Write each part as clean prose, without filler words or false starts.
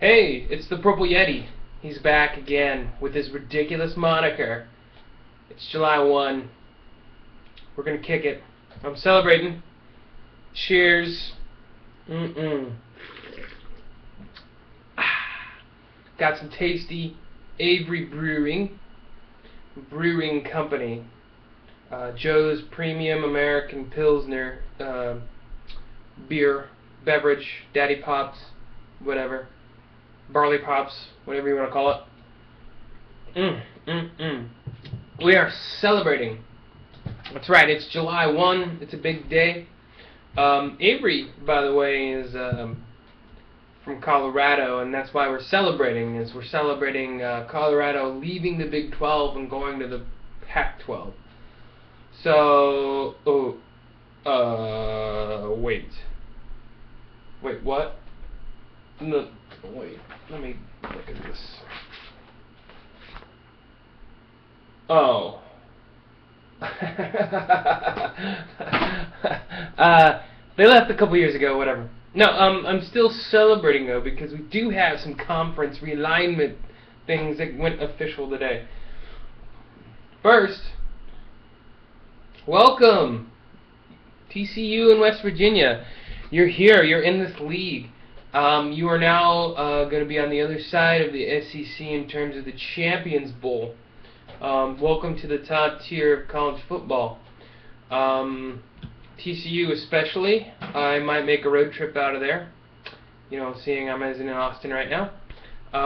Hey, it's the Purple Yeti. He's back again with his ridiculous moniker. It's July 1. We're gonna kick it. I'm celebrating. Cheers. Got some tasty Avery Brewing Company. Joe's Premium American Pilsner beer, beverage, Daddy Pops, whatever. Barley Pops, whatever you want to call it. We are celebrating. That's right, it's July 1. It's a big day. Avery, by the way, is from Colorado, and that's why we're celebrating, is we're celebrating Colorado leaving the Big 12 and going to the Pac-12. So, wait. Wait, what? No, wait, let me look at this. Oh. They left a couple years ago, whatever. No, I'm still celebrating, though, because we do have some conference realignment things that went official today. First, welcome, TCU and West Virginia. You're here. You're in this league. You are now going to be on the other side of the SEC in terms of the Champions Bowl. Welcome to the top tier of college football. TCU especially. I might make a road trip out of there. You know, seeing I'm as in Austin right now.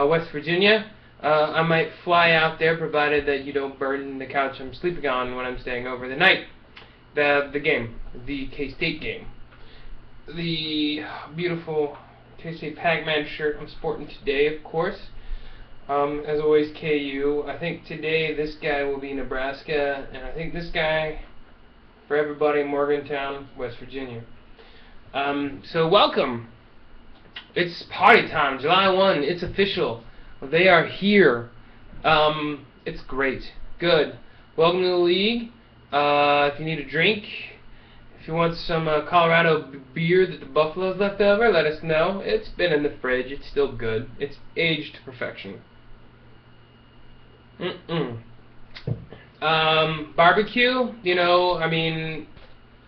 West Virginia. I might fly out there, provided that you don't burden the couch I'm sleeping on when I'm staying over the night. The game. The K-State game. The beautiful K-State Pac-Man shirt I'm sporting today, of course. As always, KU. I think today this guy will be Nebraska, and I think this guy, for everybody, Morgantown, West Virginia. So welcome. It's party time, July 1. It's official. They are here. It's great. Good. Welcome to the league. If you need a drink, if you want some Colorado beer that the Buffaloes left over, let us know. It's been in the fridge. It's still good. It's aged to perfection. Barbecue, you know, I mean,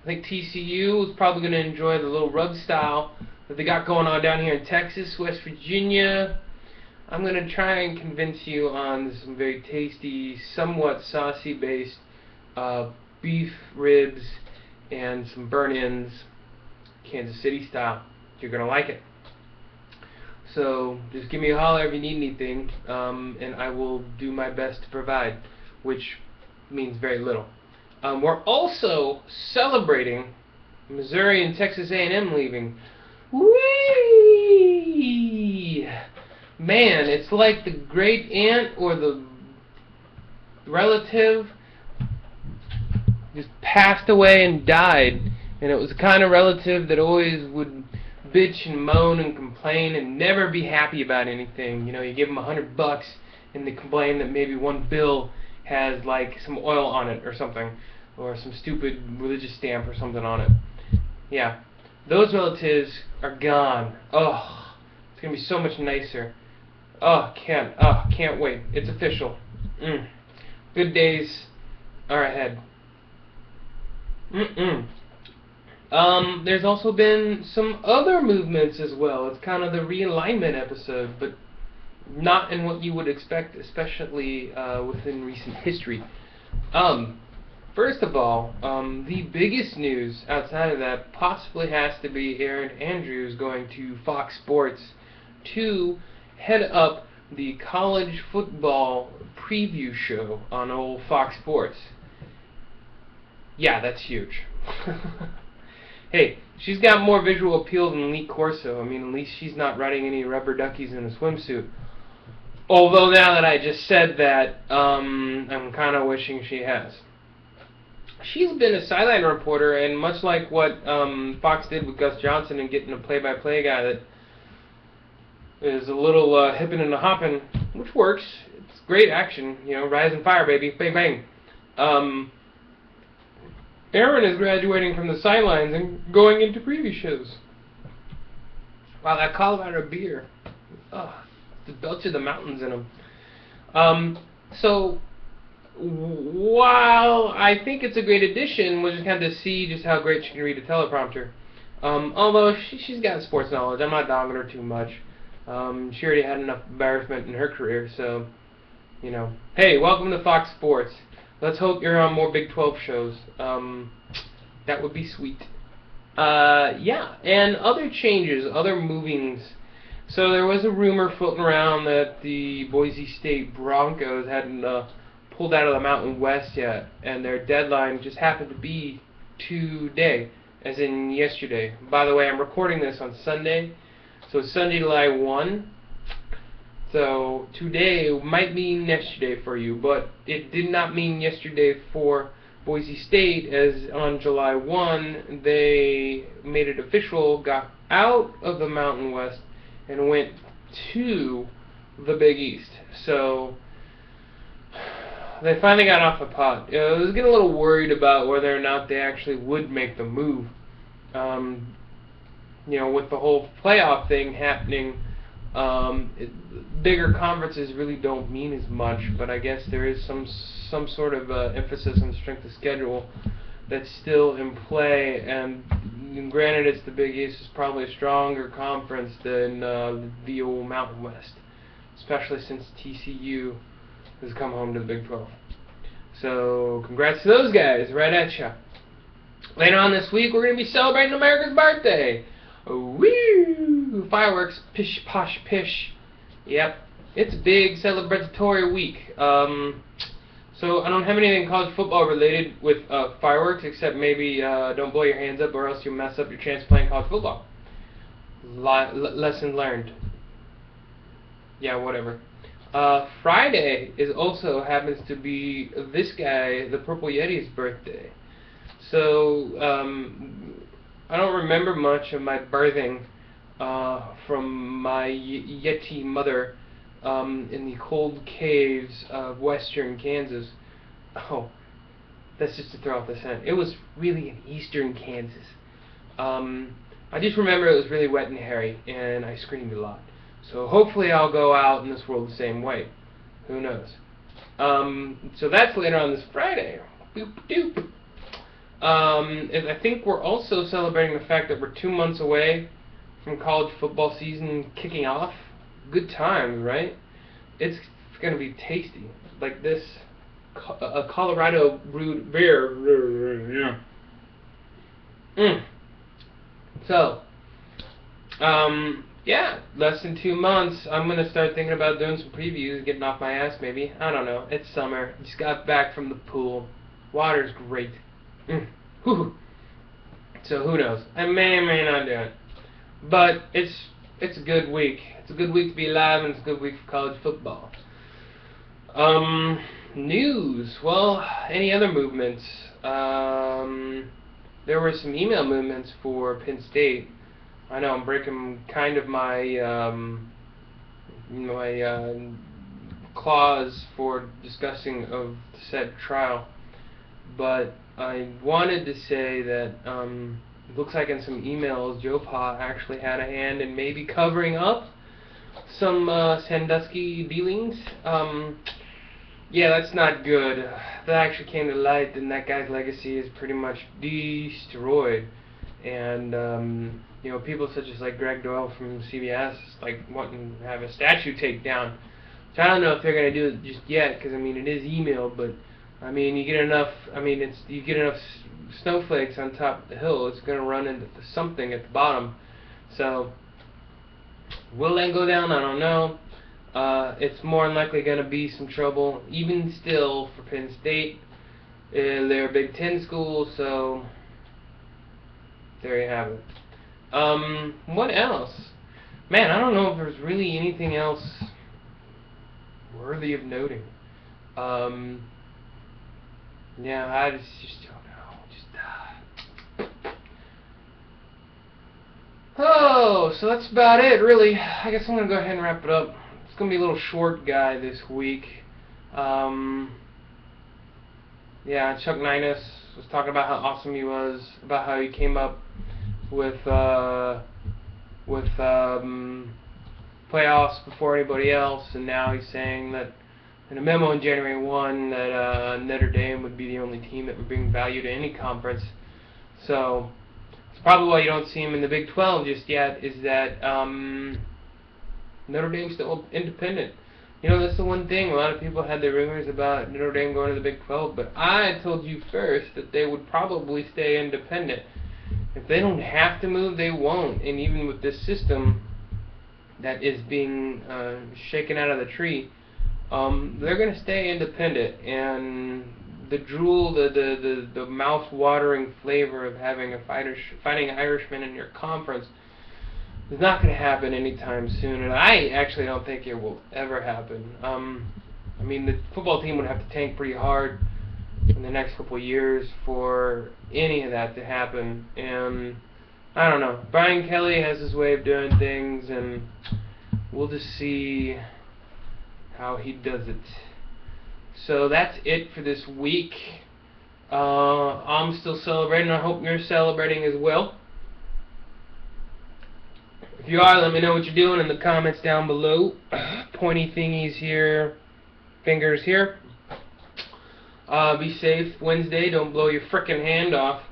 I think TCU is probably going to enjoy the little rub style that they got going on down here in Texas, West Virginia. I'm going to try and convince you on some very tasty, somewhat saucy-based beef ribs and some burn-ins, Kansas City style. You're going to like it. So just give me a holler if you need anything, and I will do my best to provide, which means very little. We're also celebrating Missouri and Texas A&M leaving. Whee! Man, it's like the great aunt or the relative just passed away and died, and it was the kind of relative that always would bitch and moan and complain and never be happy about anything. You know, you give them $100 and they complain that maybe one bill has like some oil on it or something, or some stupid religious stamp or something on it. Yeah, those relatives are gone. Oh, it's gonna be so much nicer. Oh, can't wait. It's official. Good days are ahead. There's also been some other movements as well. It's kind of the realignment episode, but not in what you would expect, especially within recent history. First of all, the biggest news outside of that possibly has to be Erin Andrews going to Fox Sports to head up the college football preview show on old Fox Sports. Yeah, that's huge. Hey, she's got more visual appeal than Lee Corso. I mean, at least she's not riding any rubber duckies in a swimsuit. Although now that I just said that, I'm kind of wishing she has. She's been a sideline reporter, and much like what Fox did with Gus Johnson and getting a play-by-play guy that is a little hippin' and a hoppin', which works. It's great action, you know, rise and fire, baby, bang, bang. Erin is graduating from the sidelines and going into preview shows. Wow, that Colorado beer Go to the mountains in them. So while I think it's a great addition, we'll just kind of see just how great she can read a teleprompter. Although she's got sports knowledge, I'm not dogging her too much. She already had enough embarrassment in her career, so you know. Hey, welcome to Fox Sports. Let's hope you're on more Big 12 shows. That would be sweet. Yeah, and other changes, other movings. So there was a rumor floating around that the Boise State Broncos hadn't pulled out of the Mountain West yet, and their deadline just happened to be today, as in yesterday. By the way, I'm recording this on Sunday, so it's Sunday, July 1. So today might mean yesterday for you, but it did not mean yesterday for Boise State, as on July 1, they made it official, got out of the Mountain West, and went to the Big East. So they finally got off the pot. You know, I was getting a little worried about whether or not they actually would make the move. You know, with the whole playoff thing happening, bigger conferences really don't mean as much. But I guess there is some sort of emphasis on strength of schedule that's still in play. And granted, it's the Big East is probably a stronger conference than the old Mountain West, especially since TCU has come home to the Big 12. So congrats to those guys, right at ya. Later on this week, we're going to be celebrating America's birthday. Woo! Fireworks, pish, posh, pish. Yep, it's a big celebratory week. So I don't have anything college football related with fireworks, except maybe don't blow your hands up or else you'll mess up your chance playing college football. Lesson learned. Yeah, whatever. Friday is also happens to be this guy, the Purple Yeti's birthday. So I don't remember much of my birthing from my Yeti mother. In the cold caves of western Kansas. Oh, that's just to throw off the scent. It was really in eastern Kansas. I just remember it was really wet and hairy, and I screamed a lot. So hopefully I'll go out in this world the same way. Who knows? So that's later on this Friday. Boop doop. And I think we're also celebrating the fact that we're 2 months away from college football season kicking off. Good times, right? It's going to be tasty. Like this a Colorado brewed beer. Yeah. So, yeah, less than 2 months, I'm going to start thinking about doing some previews, getting off my ass maybe. I don't know. It's summer. Just got back from the pool. Water's great. So who knows? I may not do it. But it's a good week. It's a good week to be alive, and it's a good week for college football. News. Well, any other movements? There were some email movements for Penn State. I know I'm breaking kind of my clause for discussing of said trial, but I wanted to say that it looks like in some emails, Joe Pa actually had a hand in maybe covering up some Sandusky dealings. Yeah, that's not good. That actually came to light, and that guy's legacy is pretty much destroyed. And you know, people such as like Greg Doyle from CBS like wanting to have a statue take down. So I don't know if they're gonna do it just yet, because I mean it is email, but I mean you get enough. I mean it's you get enough snowflakes on top of the hill. It's gonna run into something at the bottom. So. Will that go down? I don't know. It's more than likely going to be some trouble, even still, for Penn State. They're a Big Ten school, so there you have it. What else? Man, I don't know if there's really anything else worthy of noting. Yeah, I just don't know. Oh, so that's about it, really. I guess I'm going to go ahead and wrap it up. It's going to be a little short guy this week. Yeah, Chuck Nienus was talking about how awesome he was, about how he came up with playoffs before anybody else, and now he's saying that in a memo in January 1 that Notre Dame would be the only team that would bring value to any conference. So it's probably why you don't see him in the Big 12 just yet, is that Notre Dame's still independent. You know, that's the one thing. A lot of people had their rumors about Notre Dame going to the Big 12, but I told you first that they would probably stay independent. If they don't have to move, they won't. And even with this system that is being shaken out of the tree, they're going to stay independent. And the drool, the mouth-watering flavor of having a fighting Irishman in your conference is not going to happen anytime soon. And I actually don't think it will ever happen. I mean, the football team would have to tank pretty hard in the next couple of years for any of that to happen. And I don't know. Brian Kelly has his way of doing things, and we'll just see how he does it. So that's it for this week. I'm still celebrating. I hope you're celebrating as well. If you are, let me know what you're doing in the comments down below. Pointy thingies here, fingers here. Be safe Wednesday. Don't blow your frickin' hand off.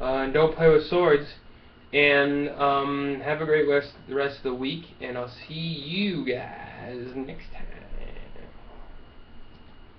And don't play with swords. And have a great rest of the week. And I'll see you guys next time.